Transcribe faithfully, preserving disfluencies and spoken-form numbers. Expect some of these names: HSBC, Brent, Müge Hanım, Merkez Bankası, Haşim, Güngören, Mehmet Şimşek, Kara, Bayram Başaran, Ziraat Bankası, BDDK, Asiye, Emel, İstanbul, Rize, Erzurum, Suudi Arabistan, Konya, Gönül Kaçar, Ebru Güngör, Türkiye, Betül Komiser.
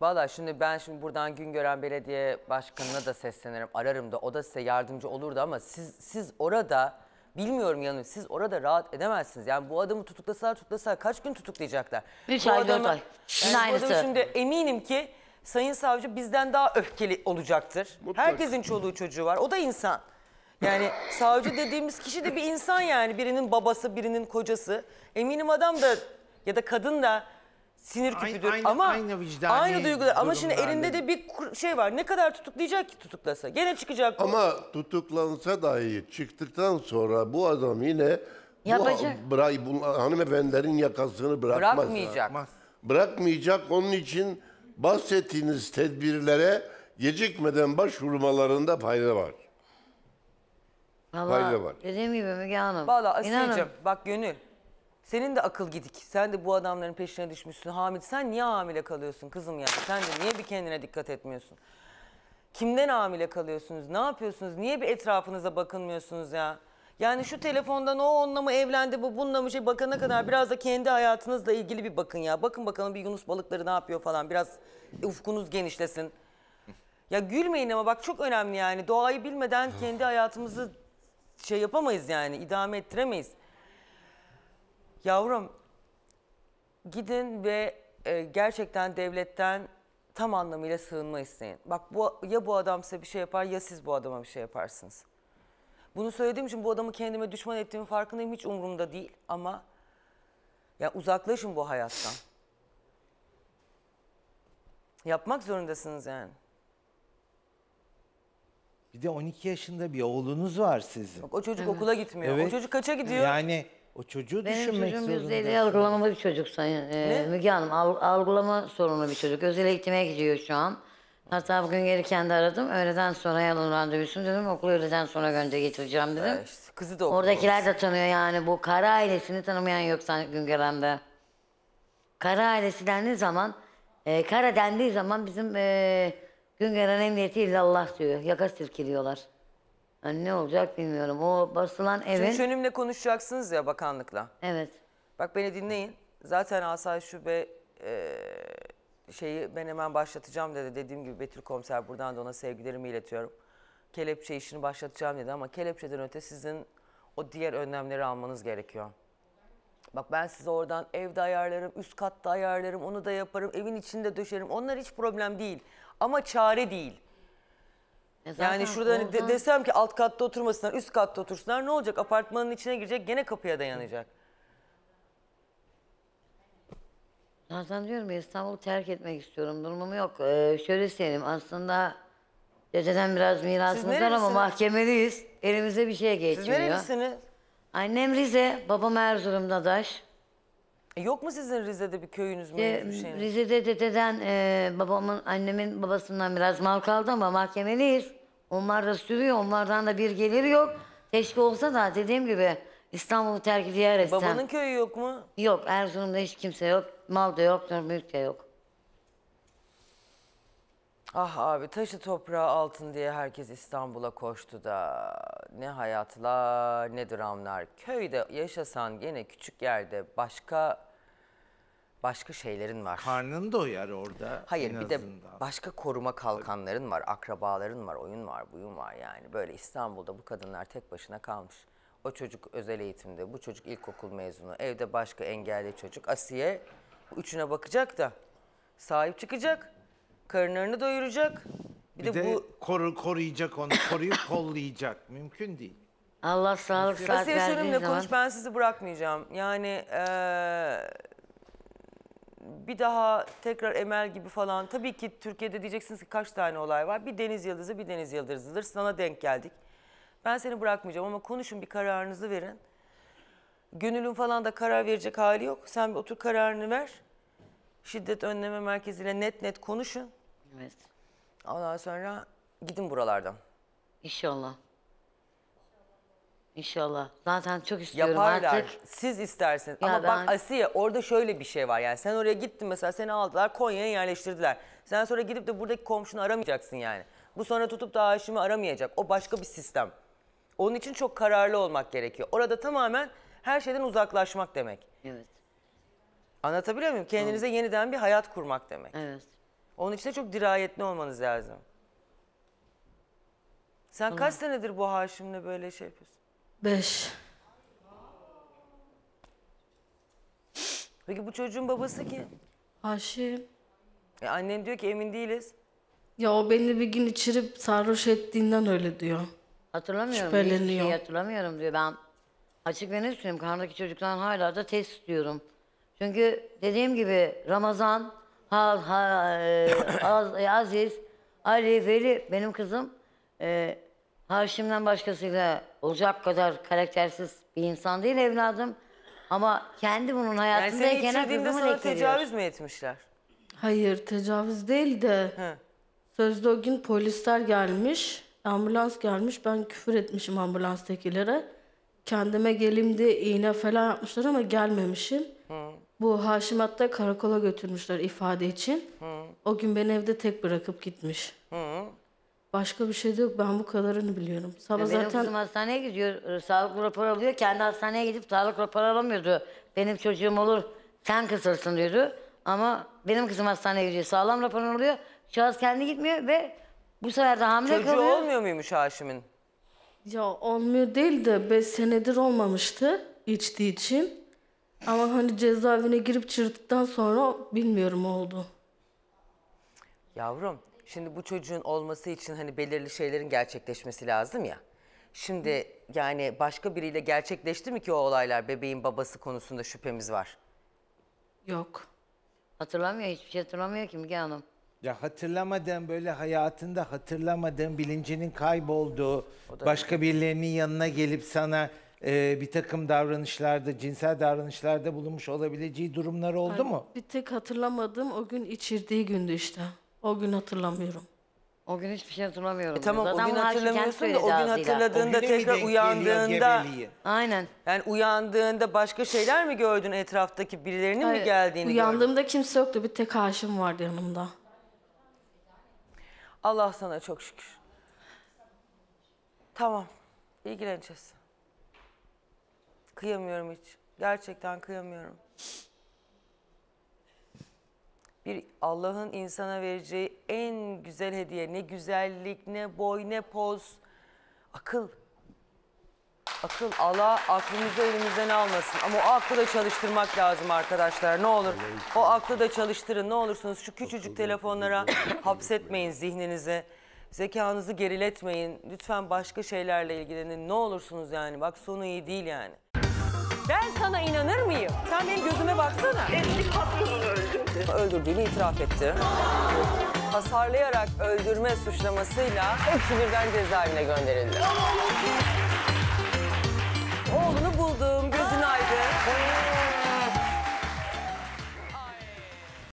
Vallahi şimdi ben şimdi buradan Güngören Belediye Başkanı'na da seslenirim, ararım da, o da size yardımcı olurdu ama siz siz orada, bilmiyorum yanım, siz orada rahat edemezsiniz. Yani bu adamı tutuklasalar tutuklasalar kaç gün tutuklayacaklar? Üç bu ay, adamı, dört ay. Yani bu adamı şimdi eminim ki Sayın Savcı bizden daha öfkeli olacaktır. Mutlaka. Herkesin çoluğu çocuğu var, o da insan. Yani savcı dediğimiz kişi de bir insan yani, birinin babası, birinin kocası. Eminim adam da ya da kadın da sinir küpüdür aynı, ama aynı, vicdani aynı duygular. Ama şimdi elinde de bir şey var. Ne kadar tutuklayacak ki tutuklasa? Gene çıkacak. Ama tutuklansa dahi çıktıktan sonra bu adam yine yapacak. Bu, bu hanımefendilerin yakasını bırakmaz. Bırakmayacak. Bırakmayacak. Onun için bahsettiğiniz tedbirlere gecikmeden başvurmalarında fayda var. Valla dediğim gibi Müge Hanım. Valla Asiyeciğim bak Gönül, senin de akıl gidik. Sen de bu adamların peşine düşmüşsün. Hamid, sen niye hamile kalıyorsun kızım yani? Sen de niye bir kendine dikkat etmiyorsun? Kimden hamile kalıyorsunuz? Ne yapıyorsunuz? Niye bir etrafınıza bakınmıyorsunuz ya? Yani şu telefondan o onunla mı evlendi, bu bununla mı şey bakana kadar biraz da kendi hayatınızla ilgili bir bakın ya. Bakın bakalım bir Yunus balıkları ne yapıyor falan. Biraz ufkunuz genişlesin. Ya gülmeyin ama bak çok önemli yani. Doğayı bilmeden kendi hayatımızı şey yapamayız yani, idame ettiremeyiz. Yavrum, gidin ve e, gerçekten devletten tam anlamıyla sığınma isteyin. Bak bu, ya bu adam size bir şey yapar ya siz bu adama bir şey yaparsınız. Bunu söylediğim için bu adamı kendime düşman ettiğimin farkındayım, hiç umurumda değil ama ya uzaklaşın bu hayattan. Yapmak zorundasınız yani. Bir de on iki yaşında bir oğlunuz var sizin. Bak, o çocuk evet. okula gitmiyor. Evet. O çocuk kaça gidiyor? Yani o çocuğu benim düşünmek zorunda. Benim çocuğum yüzde elli algılamalı bir çocuk Sayın ee, Müge Hanım. Algılama sorunlu bir çocuk. Özel eğitime gidiyor şu an. Hatta bugün gelirken de aradım. Öğleden sonra yalın randevusunu dedim. Okulu öğleden sonra gönde getireceğim dedim. Evet, işte kızı da okul. Oradakiler de tanıyor yani. Bu Kara ailesini tanımayan yok Güngören'de. Kara ailesi dendiği zaman, e, Kara dendiği zaman bizim... E, Güngören Emniyeti illallah diyor. Yaka silkiliyorlar. Yani ne olacak bilmiyorum. O basılan evin... Şimdi Şönüm'le konuşacaksınız ya, bakanlıkla. Evet. Bak beni dinleyin. Zaten Asayiş Şube e, şeyi ben hemen başlatacağım dedi. Dediğim gibi Betül Komiser, buradan da ona sevgilerimi iletiyorum. Kelepçe işini başlatacağım dedi ama kelepçeden öte sizin o diğer önlemleri almanız gerekiyor. Bak ben size oradan evde ayarlarım, üst katta ayarlarım, onu da yaparım, evin içinde döşerim. Onlar hiç problem değil. Ama çare değil. E yani şurada hani de desem ki alt katta oturmasınlar, üst katta otursunlar, ne olacak? Apartmanın içine girecek, gene kapıya dayanacak. Zaten diyorum ya, İstanbul'u terk etmek istiyorum, durumum yok. Ee, şöyle söyleyeyim, aslında dededen biraz mirasımız var ama mahkemeliyiz. Elimize bir şey geçmiyor. Siz nerelisiniz? Annem Rize, babam Erzurum Dadaş. Yok mu sizin Rize'de bir köyünüz mü? E, bir şey mi? Rize'de dededen, e, babamın, annemin babasından biraz mal kaldı ama mahkemeliyiz. Onlar da sürüyor, onlardan da bir gelir yok. Keşke olsa da dediğim gibi İstanbul'u terk diyar etsem. Babanın köyü yok mu? Yok, Erzurum'da hiç kimse yok. Mal da yok, mülk de yok. Ah abi, taşı toprağı altın diye herkes İstanbul'a koştu da ne hayatlar ne dramlar. Köyde yaşasan gene küçük yerde başka başka şeylerin var. Karnın doyar orada. Hayır, bir de başka koruma kalkanların var, akrabaların var, oyun var, buyun var yani. Böyle İstanbul'da bu kadınlar tek başına kalmış. O çocuk özel eğitimde, bu çocuk ilkokul mezunu, evde başka engelli çocuk. Asiye bu üçüne bakacak da sahip çıkacak. Karınlarını doyuracak. Bir, bir de, de bu koru, koruyacak onu, koruyup kollayacak. Mümkün değil. Allah sağlık saat verdiği zaman. Asiye Şenim'le konuş, ben sizi bırakmayacağım. Yani ee, bir daha tekrar Emel gibi falan. Tabii ki Türkiye'de diyeceksiniz ki kaç tane olay var. Bir deniz yıldızı, bir deniz yıldızıdır. Sana denk geldik. Ben seni bırakmayacağım ama konuşun, bir kararınızı verin. Gönül'ün falan da karar verecek hali yok. Sen bir otur kararını ver. Şiddet Önleme Merkezi'yle net net konuşun. Evet. Ondan sonra gidin buralardan. İnşallah. İnşallah. Zaten çok istiyorum. Yaparlar. Artık. Siz istersiniz. Ya ama ben... bak Asiye, orada şöyle bir şey var yani. Sen oraya gittin mesela, seni aldılar Konya'ya yerleştirdiler. Sen sonra gidip de buradaki komşunu aramayacaksın yani. Bu sonra tutup da Haşim'i aramayacak. O başka bir sistem. Onun için çok kararlı olmak gerekiyor. Orada tamamen her şeyden uzaklaşmak demek. Evet. Anlatabiliyor muyum? Kendinize Hı. yeniden bir hayat kurmak demek. Evet. Onun için de çok dirayetli olmanız lazım. Sen kaç senedir bu Haşim'le böyle şey yapıyorsun? Beş. Peki bu çocuğun babası kim? Haşim. E annen diyor ki emin değiliz. Ya o beni bir gün içirip sarhoş ettiğinden öyle diyor. Hatırlamıyorum. Şüpheleniyor. Şey hatırlamıyorum diyor. Ben açık ve ne düşünüyorum? Karnındaki çocuktan hala da test diyorum. Çünkü dediğim gibi Ramazan, ha, ha, e, az, e, Aziz, Ali, Veli benim kızım e, Haşim'den başkasıyla olacak kadar karaktersiz bir insan değil evladım. Ama kendi bunun hayatındayken... Yani seni sana tecavüz mü etmişler? Hayır, tecavüz değil de... Hı. Sözde o gün polisler gelmiş, ambulans gelmiş. Ben küfür etmişim ambulanstakilere. Kendime geleyim diye iğne falan yapmışlar ama gelmemişim. Hı. Bu Haşim hatta karakola götürmüşler ifade için. Hı. O gün beni evde tek bırakıp gitmiş. Hı. Başka bir şey de yok. Ben bu kadarını biliyorum. Sabah benim zaten... kızım hastaneye gidiyor. Sağlık raporu alıyor. Kendi hastaneye gidip sağlık raporu alamıyordu. Benim çocuğum olur, sen kısırsın diyordu. Ama benim kızım hastaneye gidiyor. Sağlam raporu alıyor. Şahıs kendi gitmiyor ve bu sefer de hamile çocuğu kalıyor. Çocuğu olmuyor muymuş Haşim'in? Ya olmuyor değil de beş senedir olmamıştı içtiği için. Ama hani cezaevine girip çırptıktan sonra bilmiyorum oldu. Yavrum, şimdi bu çocuğun olması için hani belirli şeylerin gerçekleşmesi lazım ya. Şimdi yani başka biriyle gerçekleşti mi ki o olaylar? Bebeğin babası konusunda şüphemiz var. Yok. Hatırlamıyor, hiçbir şey hatırlamıyor ki Müge Hanım. Ya hatırlamadan böyle hayatında hatırlamadan bilincinin kaybolduğu, başka birilerinin yanına gelip sana e, bir takım davranışlarda, cinsel davranışlarda bulunmuş olabileceği durumlar oldu Hayır, mu? Bir tek hatırlamadım o gün içirdiği gündü işte. O gün hatırlamıyorum. O gün hiçbir şey hatırlamıyorum. E tamam zaten o gün hatırlamıyorsun da o gün hatırladığında o tekrar uyandığında. Aynen. Yani uyandığında başka şeyler mi gördün etraftaki birilerinin Hayır, mi geldiğini uyandığımda gördün? Kimse yoktu, bir tek Haşim vardı yanımda. Allah sana çok şükür. Tamam, ilgileneceğiz. Kıyamıyorum hiç. Gerçekten kıyamıyorum. Bir Allah'ın insana vereceği en güzel hediye. Ne güzellik, ne boy, ne poz. Akıl. Akıl. Allah aklımızı elimizden almasın. Ama o aklı da çalıştırmak lazım arkadaşlar. Ne olur o aklı da çalıştırın. Ne olursunuz şu küçücük telefonlara hapsetmeyin zihninizi. Zekanızı geriletmeyin. Lütfen başka şeylerle ilgilenin. Ne olursunuz yani. Bak sonu iyi değil yani. Ben sana inanır mıyım? Sen benim gözüme baksana. Eski patronunu öldürdü. Öldürdüğünü itiraf etti. Hasarlayarak öldürme suçlamasıyla hepsi birden cezaevine gönderildi.